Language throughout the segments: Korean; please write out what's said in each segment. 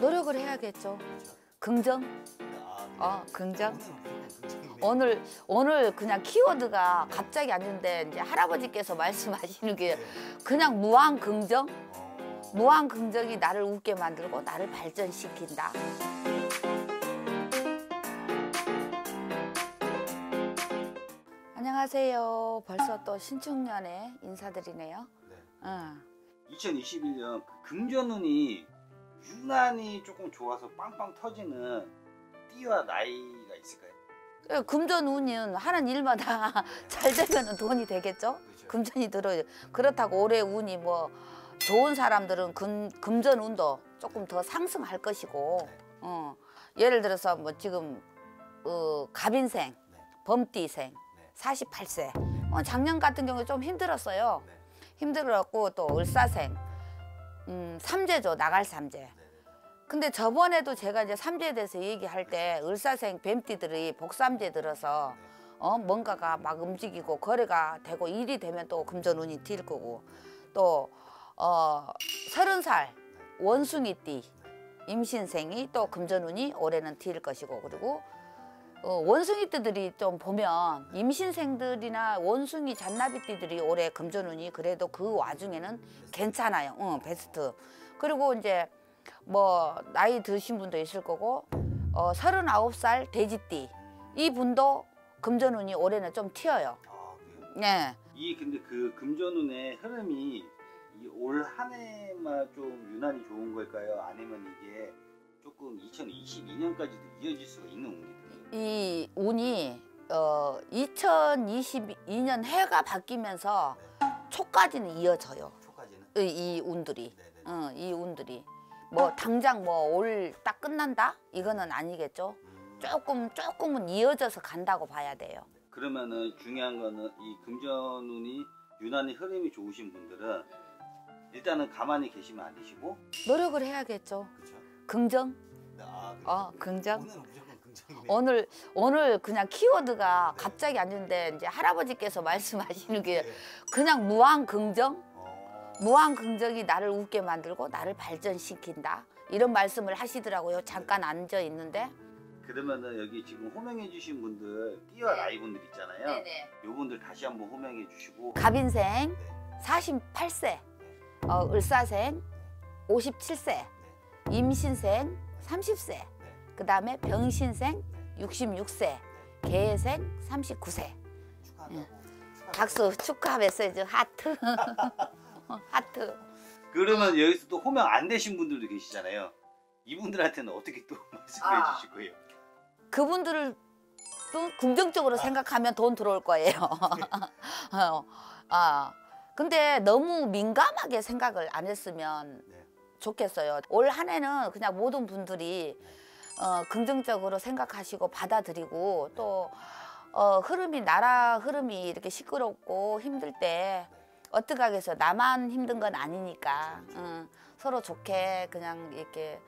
노력을 해야겠죠. 긍정? 긍정? 오늘 그냥 키워드가 갑자기 아닌데 이제 할아버지께서 말씀하시는 게 그냥 무한 긍정? 무한 긍정이 나를 웃게 만들고 나를 발전시킨다. 안녕하세요. 벌써 또 신축년에 인사드리네요. 네. 2021년 금전운이 유난히 조금 좋아서 빵빵 터지는 띠와 나이가 있을까요? 예, 금전운은 하는 일마다 잘 되면 돈이 되겠죠? 그렇죠. 금전이 들어요. 그렇다고 올해 운이 뭐 좋은 사람들은 금전운도 조금 더 상승할 것이고, 네. 예를 들어서 뭐 지금 갑인생, 네. 범띠생, 네. 48세. 작년 같은 경우에 좀 힘들었어요. 네. 힘들었고 또 을사생, 삼재죠, 나갈 삼재. 근데 저번에도 제가 이제 삼재에 대해서 얘기할 때 을사생 뱀띠들이 복삼재 들어서 뭔가가 막 움직이고 거래가 되고 일이 되면 또 금전운이 튈 거고, 또 30살 원숭이띠 임신생이 또 금전운이 올해는 튈 것이고, 그리고 원숭이띠들이 좀 보면 임신생들이나 원숭이 잔나비띠들이 올해 금전운이 그래도 그 와중에는 괜찮아요. 베스트. 그리고 이제 뭐 나이 드신 분도 있을 거고, 39살 돼지띠 이 분도 금전운이 올해는 좀 튀어요. 네. 이 근데 그 금전운의 흐름이 올 한 해만 좀 유난히 좋은 걸까요? 아니면 이게 조금 2022년까지도 이어질 수가 있는 운이에요? 이 운이 2022년 해가 바뀌면서 초까지는 이어져요. 초까지는? 이 운들이. 이 운들이 뭐 당장 뭐 올 딱 끝난다 이거는 아니겠죠. 조금은 이어져서 간다고 봐야 돼요. 그러면은 중요한 거는 이 금전운이 유난히 흐름이 좋으신 분들은 일단은 가만히 계시면 안 되시고 노력을 해야겠죠. 그쵸? 긍정? 긍정? 오늘 그냥 키워드가 갑자기 아닌데 이제 할아버지께서 말씀하시는 게 그냥 무한 긍정? 무한 긍정이 나를 웃게 만들고 나를 발전시킨다. 이런 말씀을 하시더라고요. 잠깐 앉아 있는데. 그러면은 여기 지금 호명해 주신 분들, 띠와 나이 분들 있잖아요. 네네. 요 분들 다시 한번 호명해 주시고. 갑인생 48세, 을사생 57세, 임신생 30세, 그 다음에 병신생 66세, 개생 39세. 박수, 축하 메시지, 하트. 하트. 그러면 여기서 또 호명 안 되신 분들도 계시잖아요. 이분들한테는 어떻게 또 말씀해 주실 거예요? 그분들을 또 긍정적으로 생각하면 돈 들어올 거예요. 근데 너무 민감하게 생각을 안 했으면 좋겠어요. 올 한 해는 그냥 모든 분들이 긍정적으로 생각하시고 받아들이고, 또 흐름이, 나라 흐름이 이렇게 시끄럽고 힘들 때 어떻게 하겠어. 나만 힘든 건 아니니까. 서로 좋게 그냥 이렇게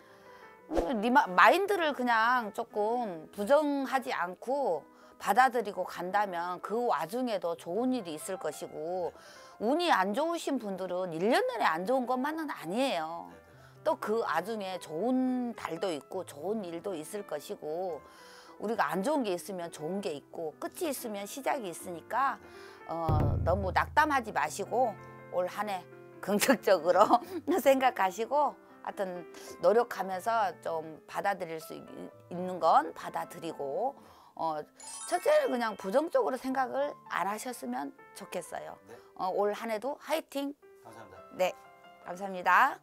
마인드를 그냥 조금 부정하지 않고 받아들이고 간다면 그 와중에도 좋은 일이 있을 것이고, 운이 안 좋으신 분들은 1년 내내 안 좋은 것만은 아니에요. 또 그 와중에 좋은 달도 있고 좋은 일도 있을 것이고, 우리가 안 좋은 게 있으면 좋은 게 있고 끝이 있으면 시작이 있으니까 너무 낙담하지 마시고 올 한 해 긍정적으로 생각하시고, 하여튼 노력하면서 좀 받아들일 수 있는 건 받아들이고, 첫째는 그냥 부정적으로 생각을 안 하셨으면 좋겠어요. 올 한 해도 화이팅! 감사합니다. 네, 감사합니다.